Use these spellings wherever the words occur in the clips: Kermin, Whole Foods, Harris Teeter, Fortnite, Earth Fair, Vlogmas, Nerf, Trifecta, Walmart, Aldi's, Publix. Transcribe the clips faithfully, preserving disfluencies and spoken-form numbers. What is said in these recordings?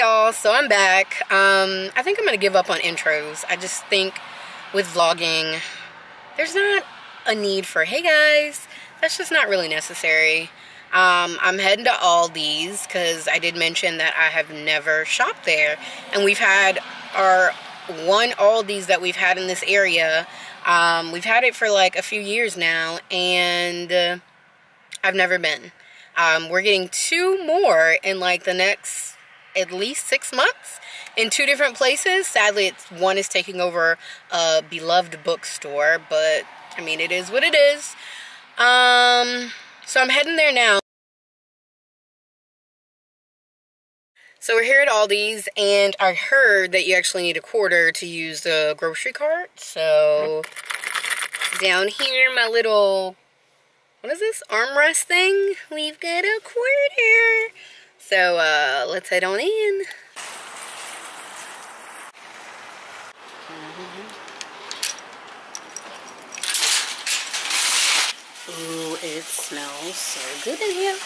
Hey y'all, so I'm back. Um, I think I'm gonna give up on intros. I just think with vlogging, there's not a need for, hey guys, that's just not really necessary. Um, I'm heading to Aldi's because I did mention that I have never shopped there. And we've had our one Aldi's that we've had in this area. Um, we've had it for like a few years now and uh, I've never been. Um, we're getting two more in like the next at least six months in two different places. Sadly, it's one is taking over a beloved bookstore, but I mean, it is what it is. Um, so I'm heading there now. So we're here at Aldi's, and I heard that you actually need a quarter to use the grocery cart. So down here, my little, what is this, armrest thing? We've got a quarter. So uh, let's head on in. Mm-hmm. Ooh, it smells so good in here.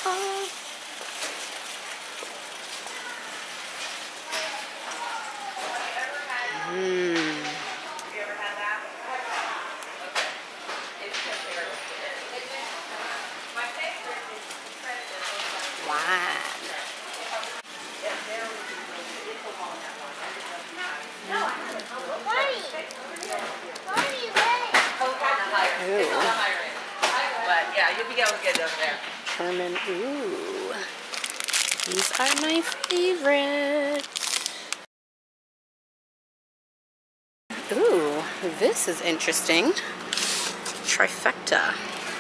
Mmm. Have you ever had that? It's my favorite. Wow. Kermin, ooh, these are my favorites. Ooh, this is interesting. Trifecta.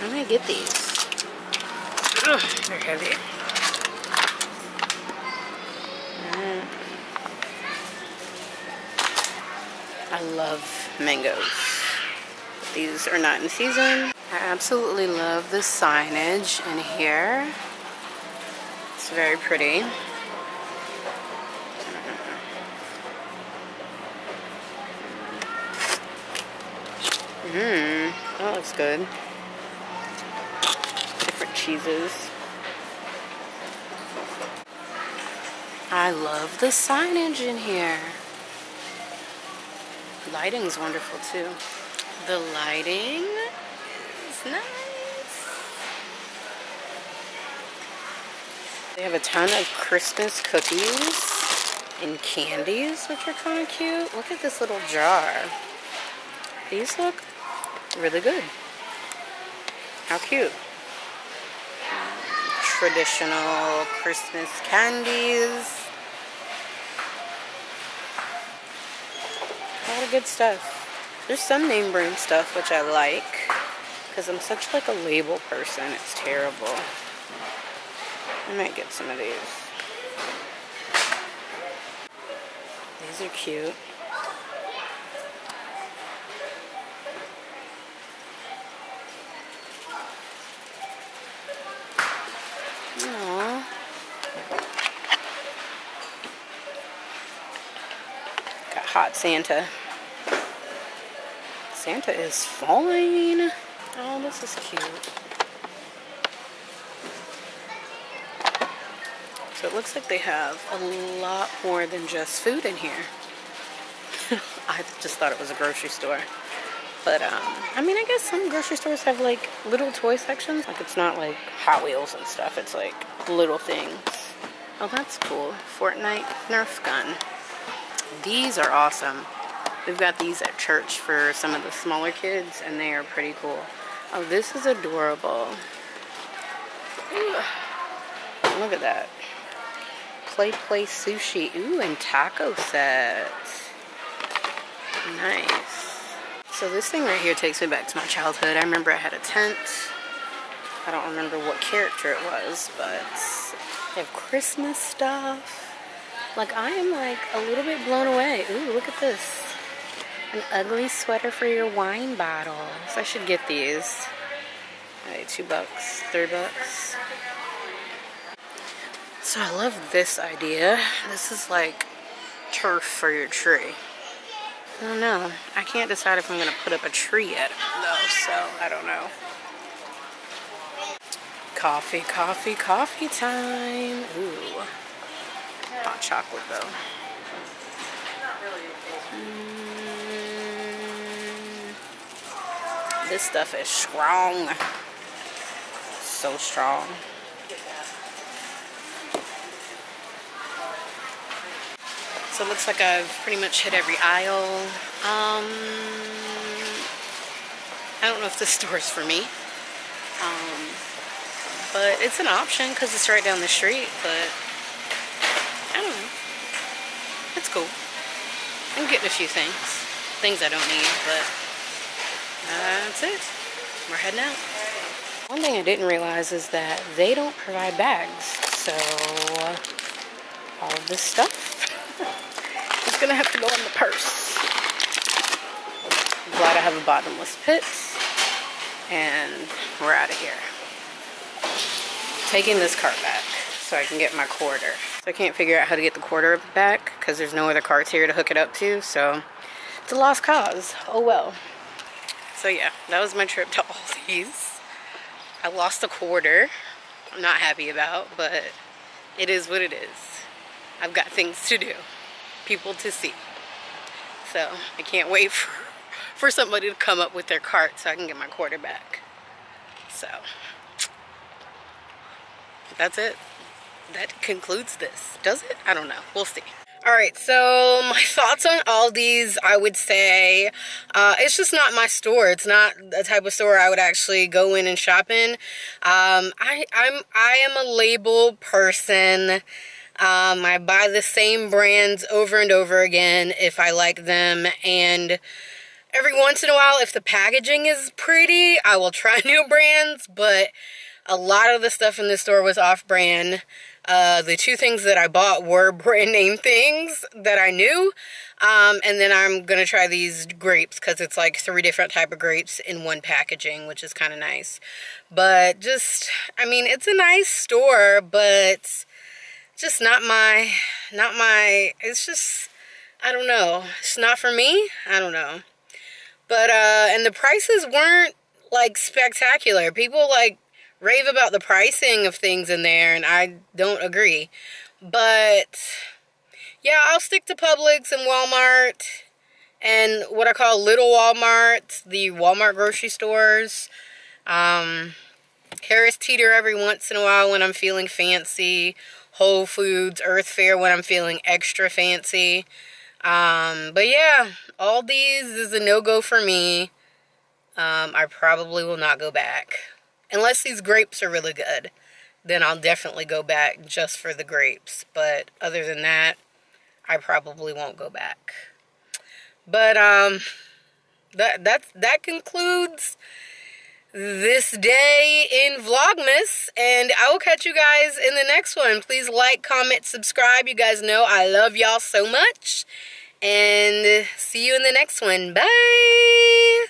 I'm gonna get these. Ugh, they're heavy. Mm. I love mangoes. These are not in season. I absolutely love the signage in here. It's very pretty. Mmm, that looks good. Different cheeses. I love the signage in here. Lighting's wonderful too. The lighting is nice. They have a ton of Christmas cookies and candies, which are kind of cute. Look at this little jar. These look really good. How cute. Traditional Christmas candies. A lot of good stuff. There's some name brand stuff which I like because I'm such like a label person. It's terrible. I might get some of these. These are cute. Aww. Got Hot Santa. Santa is fine. Oh, this is cute. So it looks like they have a lot more than just food in here. I just thought it was a grocery store. But, um, I mean, I guess some grocery stores have, like, little toy sections. Like, it's not, like, Hot Wheels and stuff. It's, like, little things. Oh, that's cool. Fortnite Nerf gun. These are awesome. We've got these at church for some of the smaller kids, and they are pretty cool. Oh, this is adorable. Ooh, look at that. Play Play Sushi. Ooh, and taco sets. Nice. So this thing right here takes me back to my childhood. I remember I had a tent. I don't remember what character it was, but they have Christmas stuff. Like, I am, like, a little bit blown away. Ooh, look at this. An ugly sweater for your wine bottles. I should get these. Right, two bucks, three bucks. So I love this idea. This is like turf for your tree. I don't know. I can't decide if I'm gonna put up a tree yet though, so I don't know. Coffee, coffee, coffee time. Ooh. Not chocolate though. Mm, this stuff is strong. So strong. So it looks like I've pretty much hit every aisle. Um, I don't know if this store is for me. Um, but it's an option because it's right down the street. But I don't know. It's cool. I'm getting a few things. Things I don't need, but that's it. We're heading out. One thing I didn't realize is that they don't provide bags. So all of this stuff is going to have to go in the purse. I'm glad I have a bottomless pit. And we're out of here. Taking this cart back so I can get my quarter. So I can't figure out how to get the quarter back because there's no other carts here to hook it up to, so it's a lost cause. Oh well. So yeah, that was my trip to Aldi's. I lost a quarter. I'm not happy about, but it is what it is. I've got things to do, people to see. So I can't wait for, for somebody to come up with their cart so I can get my quarter back. So that's it. That concludes this. Does it? I don't know. We'll see. All right, so my thoughts on Aldi's, I would say, uh, it's just not my store. It's not the type of store I would actually go in and shop in. Um, I, I'm, I am a label person. Um, I buy the same brands over and over again if I like them, and every once in a while, if the packaging is pretty, I will try new brands, but a lot of the stuff in this store was off-brand. Uh, the two things that I bought were brand name things that I knew. Um, and then I'm going to try these grapes because it's like three different type of grapes in one packaging, which is kind of nice. But just, I mean, it's a nice store, but just not my, not my, it's just, I don't know. It's not for me. I don't know. But, uh, and the prices weren't like spectacular. People like rave about the pricing of things in there, and I don't agree. But yeah, I'll stick to Publix and Walmart and what I call little Walmarts, the Walmart grocery stores. Um, Harris Teeter every once in a while when I'm feeling fancy. Whole Foods, Earth Fair when I'm feeling extra fancy. Um, but yeah, Aldi's is a no-go for me. Um, I probably will not go back. Unless these grapes are really good, then I'll definitely go back just for the grapes. But other than that, I probably won't go back. But um, that that that concludes this day in Vlogmas, and I will catch you guys in the next one. Please like, comment, subscribe. You guys know I love y'all so much, and see you in the next one. Bye.